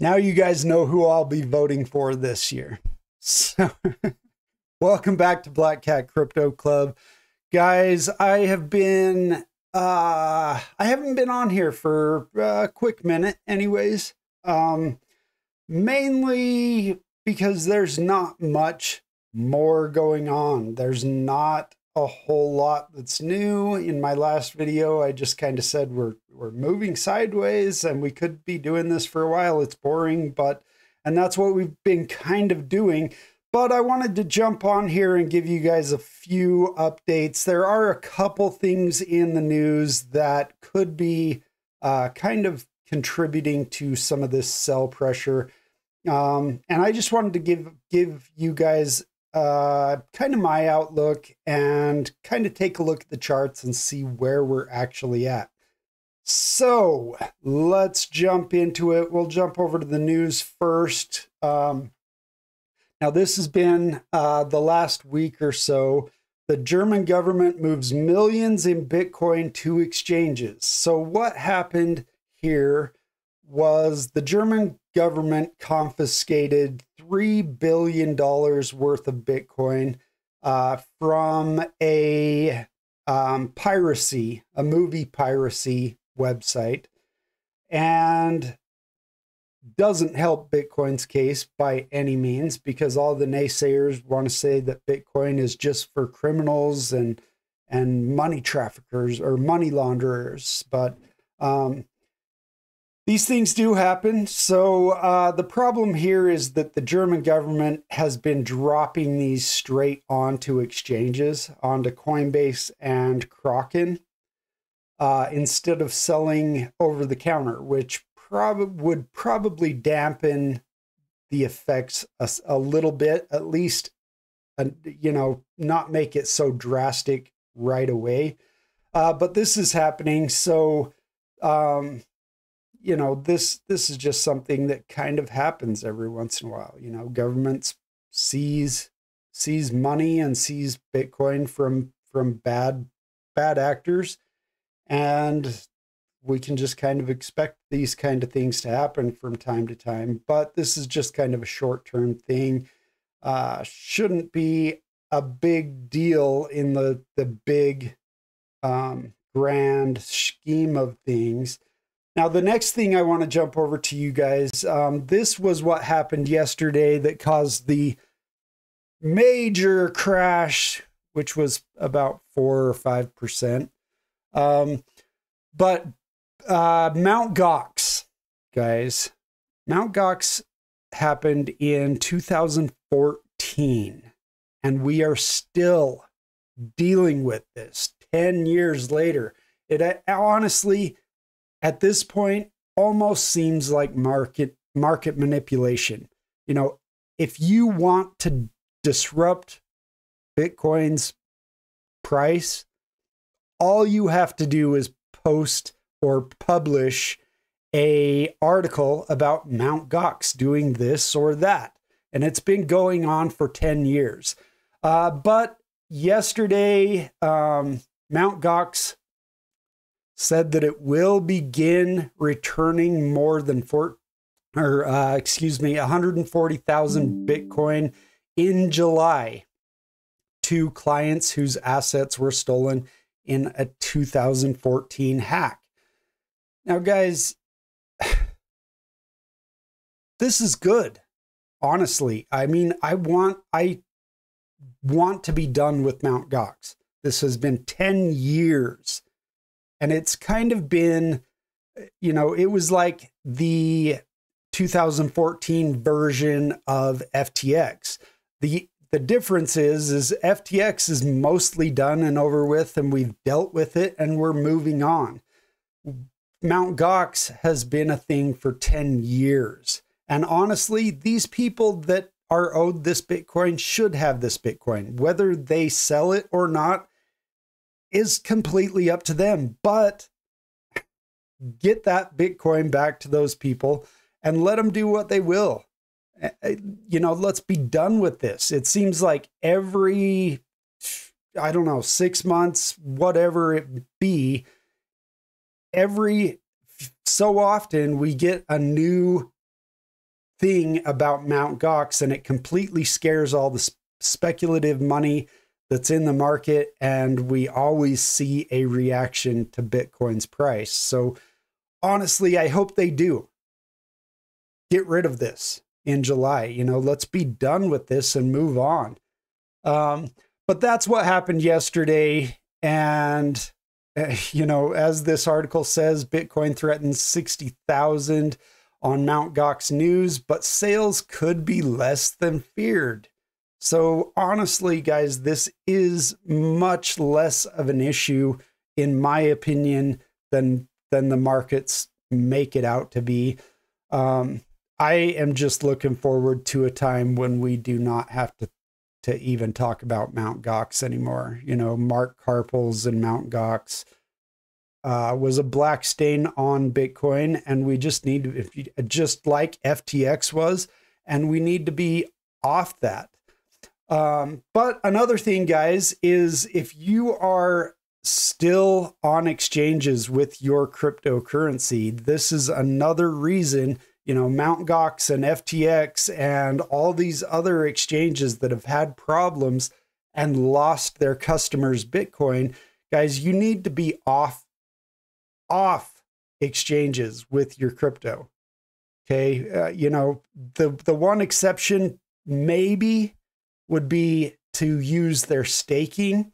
Now you guys know who I'll be voting for this year. So welcome back to Black Cat Crypto Club. Guys, I have been, I haven't been on here for a quick minute anyways. Mainly because there's not much more going on. There's not a whole lot that's new. In my last video, I just kind of said we're moving sideways and we could be doing this for a while. It's boring, but, and that's what we've been kind of doing. But I wanted to jump on here and give you guys a few updates. There are a couple things in the news that could be kind of contributing to some of this sell pressure. And I just wanted to give you guys kind of my outlook and kind of take a look at the charts and see where we're actually at. So let's jump into it. We'll jump over to the news first. Now this has been the last week or so. The German government moves millions in Bitcoin to exchanges. So what happened here was the German government confiscated $3 billion worth of Bitcoin from a piracy, a movie piracy website, and doesn't help Bitcoin's case by any means, because all the naysayers want to say that Bitcoin is just for criminals and money traffickers or money launderers. But these things do happen. So the problem here is that the German government has been dropping these straight onto exchanges, onto Coinbase and Kraken, instead of selling over the counter, which would probably dampen the effects a little bit, at least, you know, not make it so drastic right away. But this is happening. So, you know, this is just something that kind of happens every once in a while. You know, governments seize money and seize Bitcoin from bad actors, and we can just kind of expect these kind of things to happen from time to time. But this is just kind of a short-term thing. Shouldn't be a big deal in the big grand scheme of things. Now, the next thing I want to jump over to you guys, this was what happened yesterday that caused the major crash, which was about 4 or 5%. But Mt. Gox, guys, Mt. Gox happened in 2014, and we are still dealing with this 10 years later. It honestly, at this point, almost seems like market manipulation. You know, if you want to disrupt Bitcoin's price, all you have to do is post or publish a article about Mt. Gox doing this or that. And it's been going on for 10 years. But yesterday, Mt. Gox said that it will begin returning more than 140,000 Bitcoin in July to clients whose assets were stolen in a 2014 hack. Now, guys, this is good. Honestly, I mean, I want to be done with Mt. Gox. This has been 10 years. And it's kind of been, you know, it was like the 2014 version of FTX. The difference is FTX is mostly done and over with, and we've dealt with it and we're moving on. Mt. Gox has been a thing for 10 years. And honestly, these people that are owed this Bitcoin should have this Bitcoin. Whether they sell it or not is completely up to them, but get that Bitcoin back to those people and let them do what they will. You know, let's be done with this. It seems like every, I don't know, 6 months, whatever it be, every so often we get a new thing about Mt. Gox, and it completely scares all the speculative money that's in the market, and we always see a reaction to Bitcoin's price. So honestly, I hope they do get rid of this in July. You know, let's be done with this and move on. But that's what happened yesterday. And, you know, as this article says, Bitcoin threatens 60,000 on Mt. Gox news, but sales could be less than feared. So honestly, guys, this is much less of an issue, in my opinion, than the markets make it out to be. I am just looking forward to a time when we do not have to even talk about Mt. Gox anymore. You know, Mark Karpeles and Mt. Gox was a black stain on Bitcoin, and we just need to, just like FTX was, and we need to be off that. But another thing, guys, is if you are still on exchanges with your cryptocurrency, this is another reason. You know, Mt. Gox and FTX and all these other exchanges that have had problems and lost their customers' Bitcoin, guys, you need to be off exchanges with your crypto. Okay, you know, the one exception maybe would be to use their staking,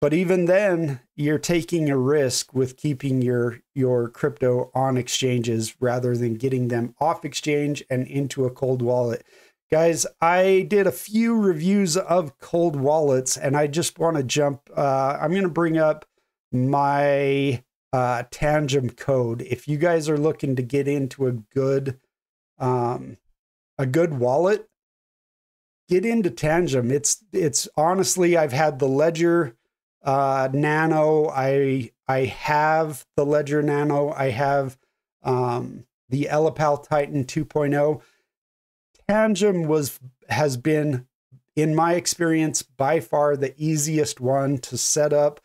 but even then you're taking a risk with keeping your crypto on exchanges rather than getting them off exchange and into a cold wallet. Guys, I did a few reviews of cold wallets, and I just want to jump, I'm going to bring up my Tangem code. If you guys are looking to get into a good wallet, get into Tangem. It's honestly, I've had the Ledger Nano. I have the Ledger Nano. I have the Elipal Titan 2.0. Tangem has been, in my experience, by far the easiest one to set up.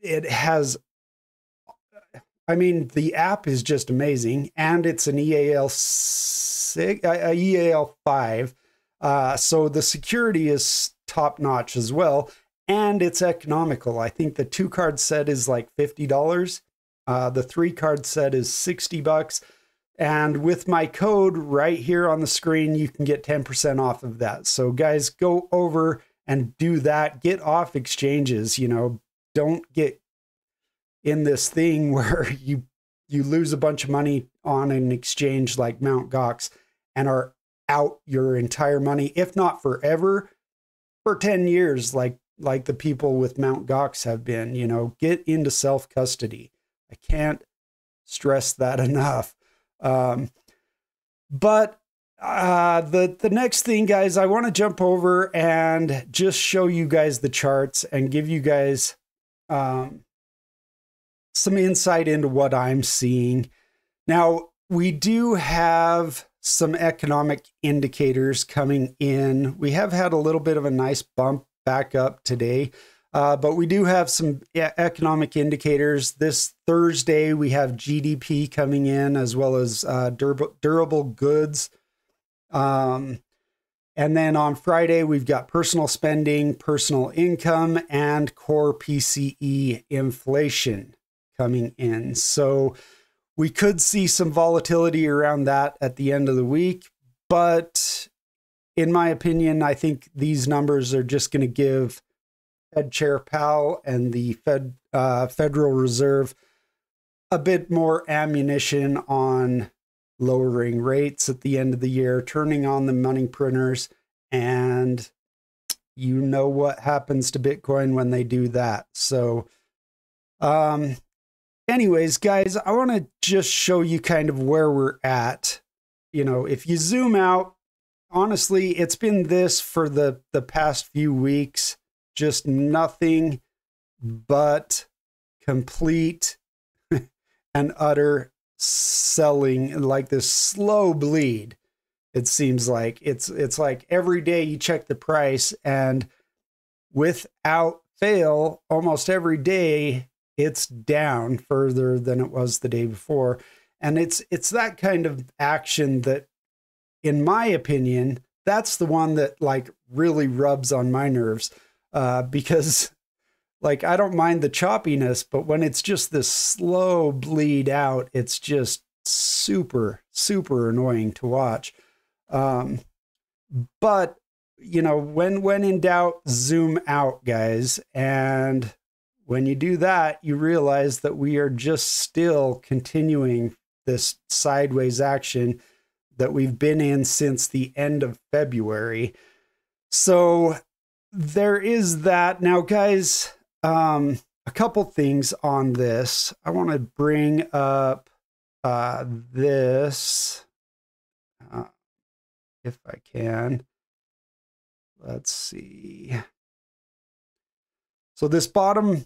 It has, I mean, the app is just amazing, and it's an EAL 5. So the security is top notch as well. And it's economical. I think the 2-card set is like $50. The 3-card set is 60 bucks. And with my code right here on the screen, you can get 10% off of that. So guys, go over and do that. Get off exchanges, you know, don't get in this thing where you lose a bunch of money on an exchange like Mt. Gox and are out your entire money, if not forever, for 10 years, like the people with Mt. Gox have been. You know, get into self-custody. I can't stress that enough. The next thing, guys, I want to jump over and just show you guys the charts and give you guys some insight into what I'm seeing. Now, we do have some economic indicators coming in. We have had a little bit of a nice bump back up today, but we do have some economic indicators. This Thursday, we have GDP coming in, as well as durable goods. And then on Friday, we've got personal spending, personal income, and core PCE inflation coming in. So we could see some volatility around that at the end of the week, but in my opinion, I think these numbers are just going to give Fed Chair Powell and the Federal Reserve a bit more ammunition on lowering rates at the end of the year, turning on the money printers, and you know what happens to Bitcoin when they do that. So, anyways, guys, I want to just show you kind of where we're at. You know, if you zoom out, honestly, it's been this for the past few weeks, just nothing but complete and utter selling, like this slow bleed. It seems like it's like every day you check the price, and without fail, almost every day it's down further than it was the day before. And it's that kind of action that in my opinion, that's the one that like really rubs on my nerves, because like I don't mind the choppiness, but when it's just this slow bleed out, it's just super, super annoying to watch. But you know, when in doubt, zoom out, guys. And when you do that, you realize that we are just still continuing this sideways action that we've been in since the end of February. So there is that. Now, guys, a couple things on this. I want to bring up this, if I can. Let's see. So this bottom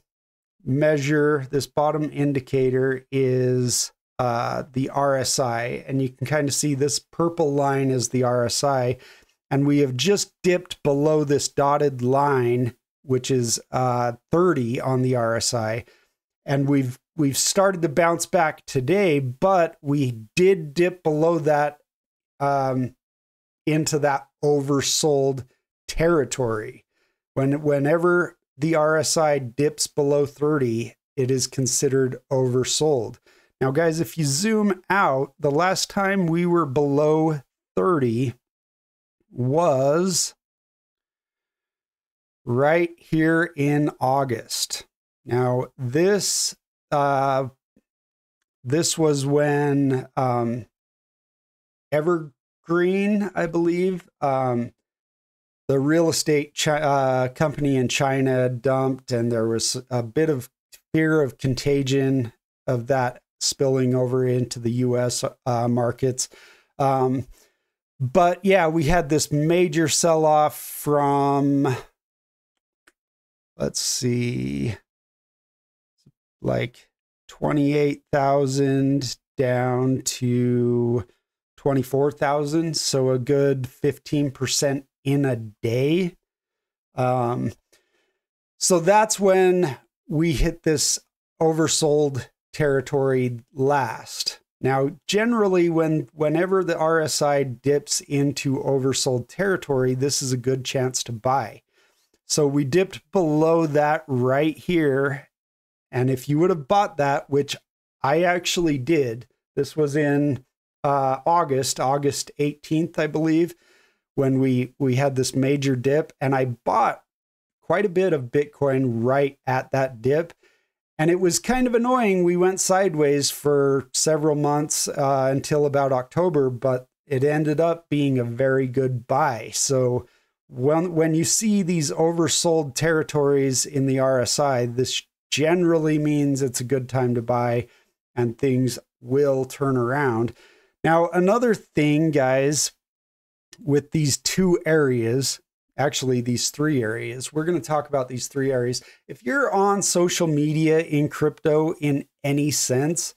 measure, this bottom indicator is the RSI, and you can kind of see this purple line is the RSI, and we have just dipped below this dotted line, which is 30 on the RSI, and we've started to bounce back today, but we did dip below that into that oversold territory. Whenever the RSI dips below 30, it is considered oversold. Now, guys, if you zoom out, the last time we were below 30 was right here in August. Now, this this was when Evergreen, I believe, the real estate company in China dumped, and there was a bit of fear of contagion of that spilling over into the U.S. Markets. But yeah, we had this major sell-off from, let's see, like 28,000 down to 24,000. So a good 15% in a day. So that's when we hit this oversold territory last. Now, generally, whenever the RSI dips into oversold territory, this is a good chance to buy. So we dipped below that right here. And if you would have bought that, which I actually did, this was in August 18th, I believe, when we had this major dip, and I bought quite a bit of Bitcoin right at that dip. And it was kind of annoying. We went sideways for several months until about October, but it ended up being a very good buy. So when you see these oversold territories in the RSI, this generally means it's a good time to buy and things will turn around. Now, another thing, guys, with these two areas, actually these three areas, we're going to talk about these three areas. If you're on social media in crypto in any sense,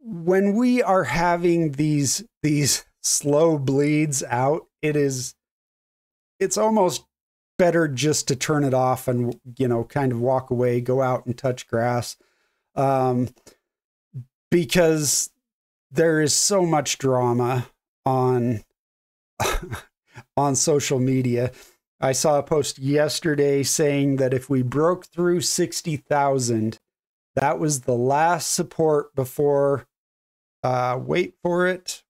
when we are having these slow bleeds out, it's almost better just to turn it off and, you know, kind of walk away, go out and touch grass, because there is so much drama on on social media. I saw a post yesterday saying that if we broke through 60,000, that was the last support before, wait for it,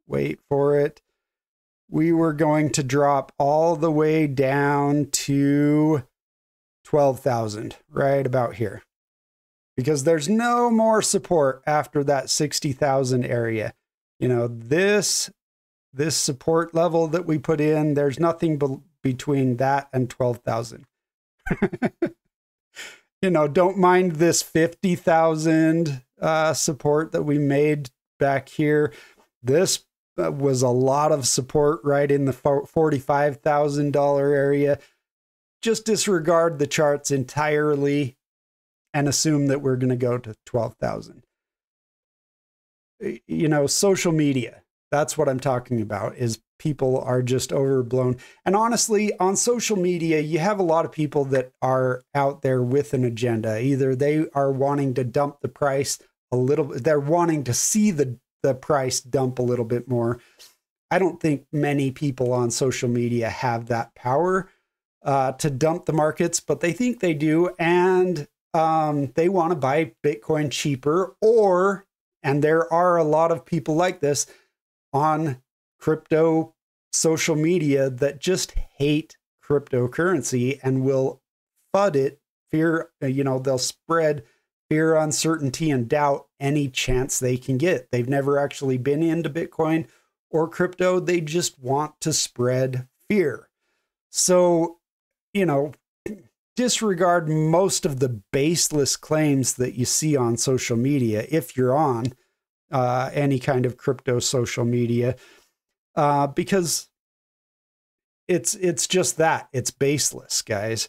we were going to drop all the way down to 12,000, right about here, because there's no more support after that 60,000 area. You know, this support level that we put in, there's nothing between that and 12,000. You know, don't mind this 50,000 support that we made back here. This was a lot of support right in the $45,000 area. Just disregard the charts entirely and assume that we're going to go to 12,000. You know, social media. That's what I'm talking about, is people are just overblown. And honestly, on social media, you have a lot of people that are out there with an agenda. Either they are wanting to dump the price a little, they're wanting to see the price dump a little bit more, I don't think many people on social media have that power to dump the markets, but they think they do, and they want to buy Bitcoin cheaper, or, and there are a lot of people like this on crypto social media that just hate cryptocurrency and will FUD it, fear, you know, they'll spread fear, uncertainty, and doubt any chance they can get. They've never actually been into Bitcoin or crypto. They just want to spread fear. So, you know, disregard most of the baseless claims that you see on social media if you're on any kind of crypto social media, because it's just that, it's baseless, guys.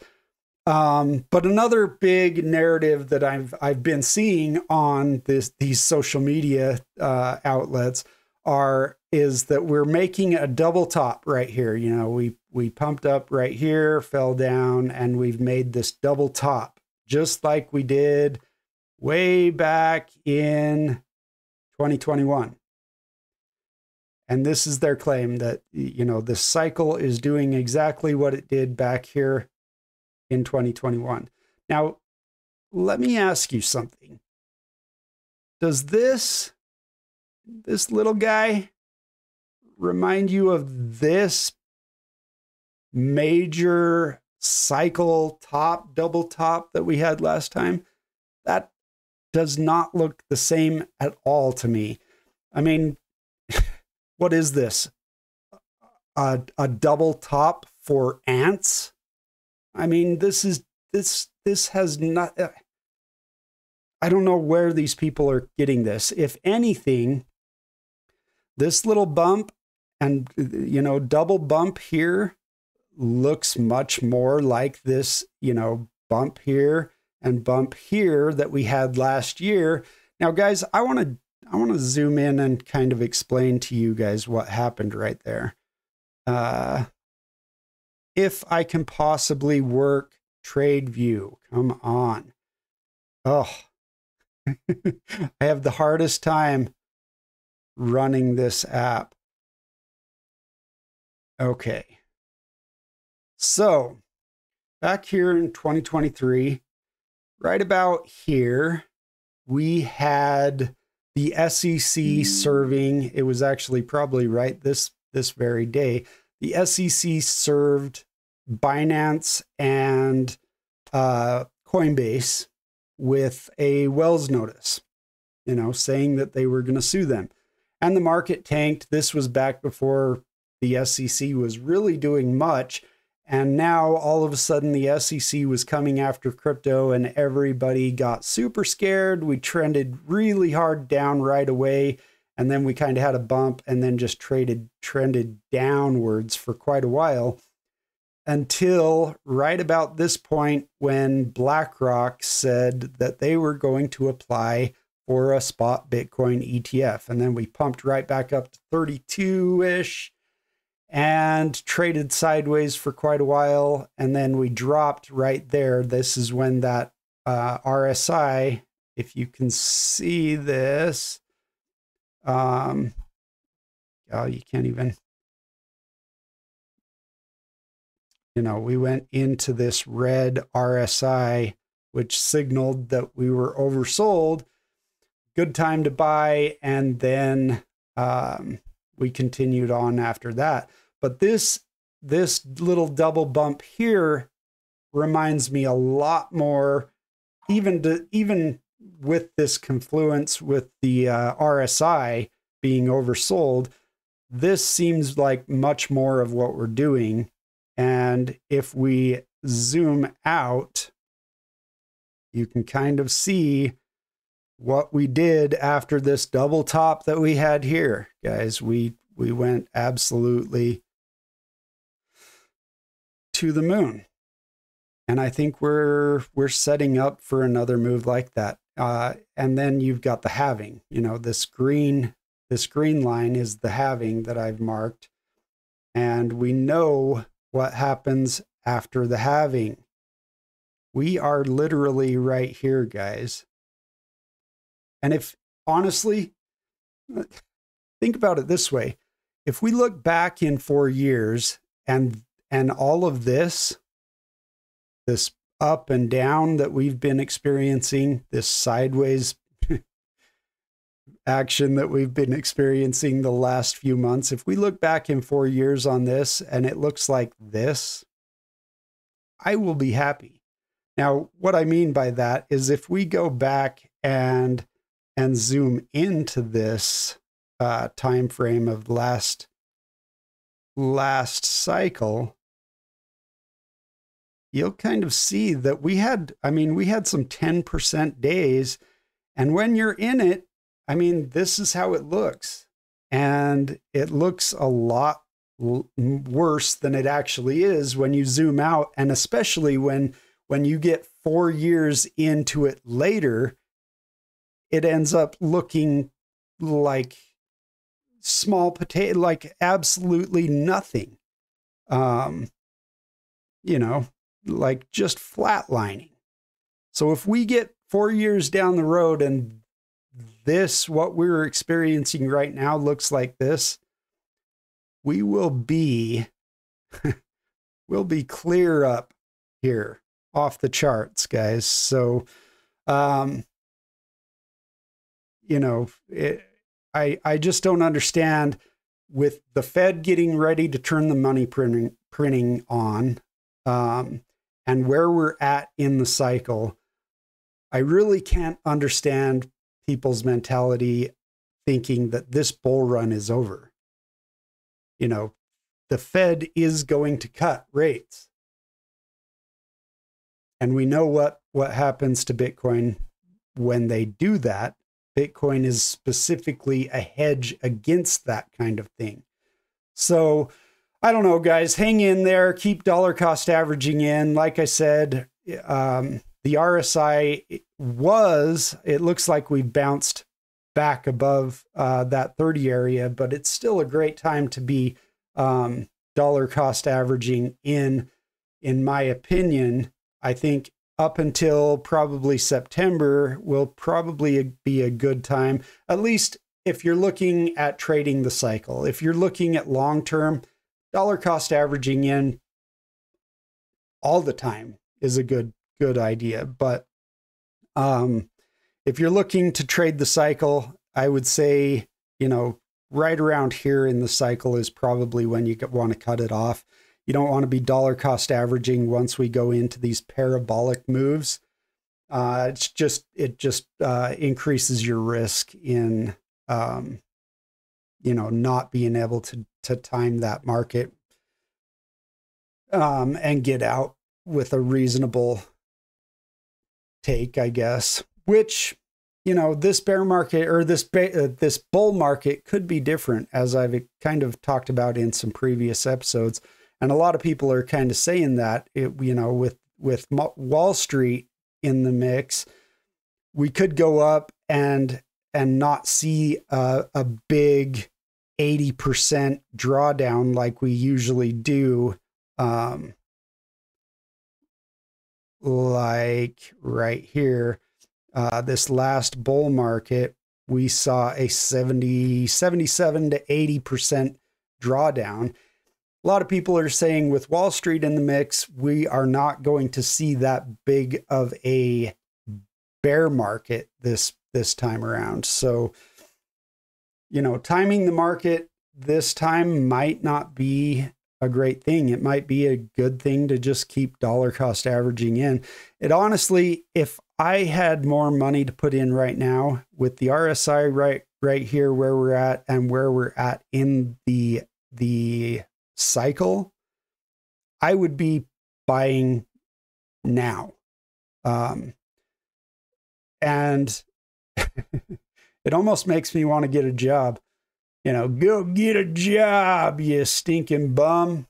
But another big narrative that I've been seeing on these social media outlets is that we're making a double top right here. You know, we pumped up right here, fell down, and we've made this double top, just like we did way back in 2021. And this is their claim, that, you know, this cycle is doing exactly what it did back here in 2021. Now, let me ask you something. Does this little guy remind you of this major cycle top, double top that we had last time? That does not look the same at all to me. I mean, what is this? A double top for ants? I mean, this has not, I don't know where these people are getting this. If anything, this little bump and, you know, double bump here looks much more like this, you know, bump here and bump here that we had last year. Now, guys, I want to zoom in and kind of explain to you guys what happened right there. If I can possibly work TradeView, come on. Oh, I have the hardest time running this app. Okay. So back here in 2023, right about here, we had the SEC serving. It was actually probably right this very day. The SEC served Binance and Coinbase with a Wells notice, you know, saying that they were going to sue them. And the market tanked. This was back before the SEC was really doing much. And now all of a sudden the SEC was coming after crypto and everybody got super scared. We trended really hard down right away. And then we kind of had a bump and then just trended downwards for quite a while, until right about this point when BlackRock said that they were going to apply for a spot Bitcoin ETF. And then we pumped right back up to 32-ish and traded sideways for quite a while. And then we dropped right there. This is when that RSI, if you can see this, oh, you can't even, you know, we went into this red RSI, which signaled that we were oversold, good time to buy. And then, we continued on after that. But this little double bump here reminds me a lot more, even with this confluence with the RSI being oversold. This seems like much more of what we're doing. And if we zoom out, you can kind of see what we did after this double top that we had here, guys. We went absolutely to the moon. And I think we're setting up for another move like that. And then you've got the halving. You know, this green line is the halving that I've marked. And we know what happens after the halving. We are literally right here, guys. And if, honestly, think about it this way. if we look back in 4 years and all of this up and down that we've been experiencing, this sideways action that we've been experiencing the last few months, if we look back in 4 years on this and it looks like this, I will be happy. Now, what I mean by that is if we go back and zoom into this time frame of last cycle, you'll kind of see that we had, I mean, we had some 10% days, and when you're in it, I mean, this is how it looks, and it looks a lot worse than it actually is when you zoom out, and especially when you get 4 years into it later, it ends up looking like small potato, like absolutely nothing, you know, like just flatlining. So if we get 4 years down the road and this, what we're experiencing right now, looks like this, we will be, we'll be clear up here off the charts, guys. So, you know, I just don't understand, with the Fed getting ready to turn the money printing on, and where we're at in the cycle, I really can't understand people's mentality thinking that this bull run is over. You know, the Fed is going to cut rates. And we know what happens to Bitcoin when they do that. Bitcoin is specifically a hedge against that kind of thing. So I don't know, guys, hang in there, keep dollar cost averaging in. Like I said, the RSI was, it looks like we bounced back above that 30 area, but it's still a great time to be dollar cost averaging in my opinion. I think up until probably September will probably be a good time, at least if you're looking at trading the cycle. If you're looking at long-term, dollar cost averaging in all the time is a good idea. But if you're looking to trade the cycle, I would say, you know, right around here in the cycle is probably when you want to cut it off. You don't want to be dollar cost averaging once we go into these parabolic moves. It just increases your risk in, you know, not being able to time that market and get out with a reasonable take, I guess. Which, you know, this bear market or this bull market could be different, as I've kind of talked about in some previous episodes. And a lot of people are kind of saying that, you know, with Wall Street in the mix, we could go up and not see a big 80% drawdown like we usually do, like right here, this last bull market, we saw a 77 to 80% drawdown. A lot of people are saying with Wall Street in the mix, we are not going to see that big of a bear market this time around. So, you know, timing the market this time might not be a great thing. It might be a good thing to just keep dollar cost averaging in. It honestly, if I had more money to put in right now, with the RSI right here where we're at and where we're at in the cycle, I would be buying now. And it almost makes me want to get a job. You know, go get a job, you stinking bum.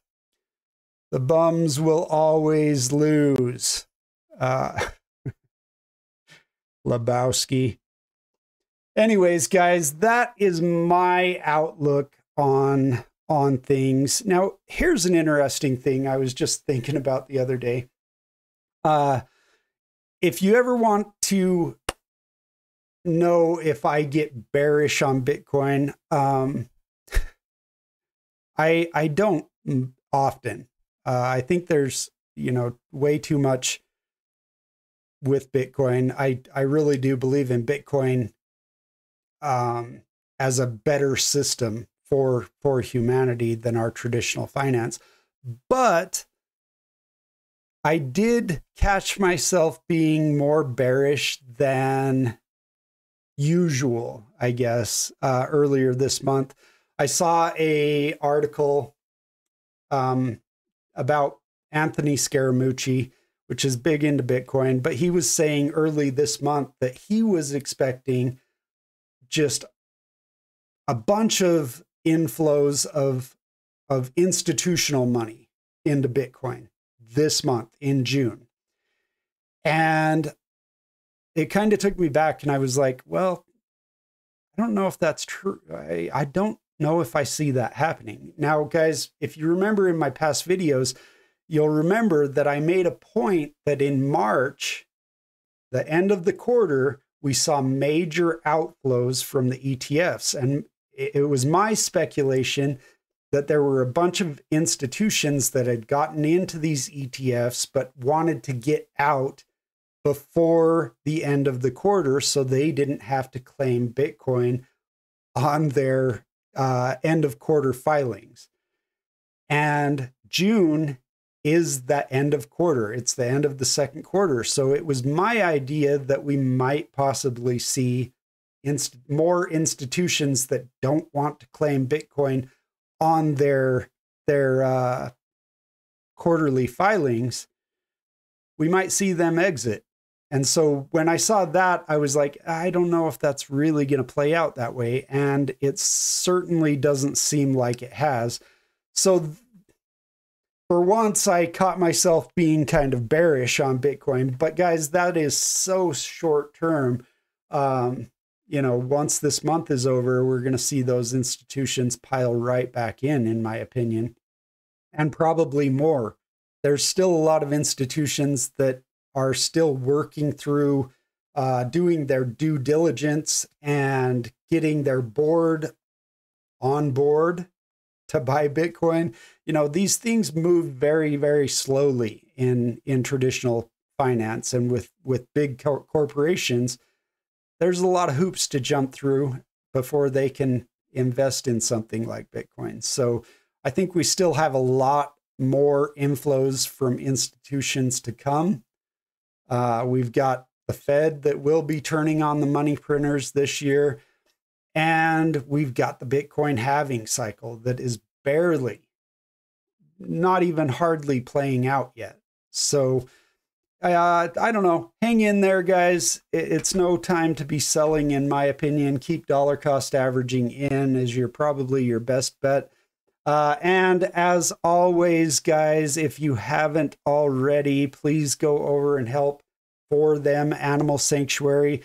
The bums will always lose. Lebowski. Anyways, guys, that is my outlook on things. Now, here's an interesting thing I was just thinking about the other day. If you ever want to know if I get bearish on Bitcoin, I don't often. I think there's, you know, way too much with Bitcoin. I really do believe in Bitcoin as a better system for humanity than our traditional finance. But I did catch myself being more bearish than usual, I guess, earlier this month. I saw a article about Anthony Scaramucci, which is big into Bitcoin, but he was saying early this month that he was expecting just a bunch of inflows of institutional money into Bitcoin this month in June. And it kind of took me back, and I was like, well, I don't know if that's true. I don't know if I see that happening. Now, guys, if you remember in my past videos, you'll remember that I made a point that in March, the end of the quarter, we saw major outflows from the ETFs. And it was my speculation that there were a bunch of institutions that had gotten into these ETFs but wanted to get out before the end of the quarter so they didn't have to claim Bitcoin on their end of quarter filings. And June is the end of quarter. It's the end of the second quarter. So it was my idea that we might possibly see more institutions that don't want to claim Bitcoin on their quarterly filings. We might see them exit. And so when I saw that, I was like, I don't know if that's really going to play out that way. And it certainly doesn't seem like it has. So for once, I caught myself being kind of bearish on Bitcoin. But guys, that is so short term. You know, once this month is over, we're going to see those institutions pile right back in my opinion, and probably more. There's still a lot of institutions that are still working through doing their due diligence and getting their board on board to buy Bitcoin. You know, these things move very, very slowly in traditional finance, and with big corporations, there's a lot of hoops to jump through before they can invest in something like Bitcoin. So I think we still have a lot more inflows from institutions to come. We've got the Fed that will be turning on the money printers this year. And we've got the Bitcoin halving cycle that is barely, not even hardly playing out yet. So I don't know. Hang in there, guys. It's no time to be selling, in my opinion. Keep dollar cost averaging in as you're probably your best bet. And as always, guys, if you haven't already, please go over and help For Them Animal Sanctuary.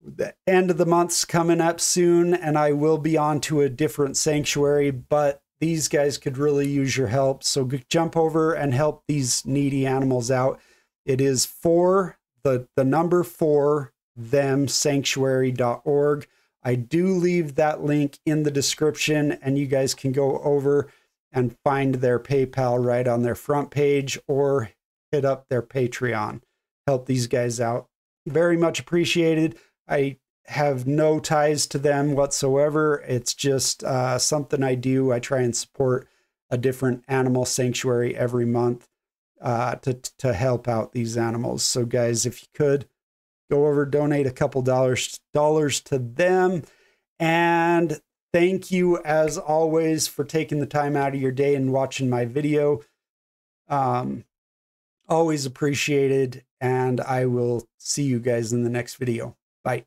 The end of the month's coming up soon, and I will be on to a different sanctuary, but these guys could really use your help. So jump over and help these needy animals out. It is for the number 4 them sanctuary.org. I do leave that link in the description, and you guys can go over and find their PayPal right on their front page, or hit up their Patreon. Help these guys out. Very much appreciated. I have no ties to them whatsoever. It's just something I do. I try and support a different animal sanctuary every month to help out these animals. So guys, if you could, go over, donate a couple dollars to them. And thank you, as always, for taking the time out of your day and watching my video. Always appreciated, and I will see you guys in the next video. Bye.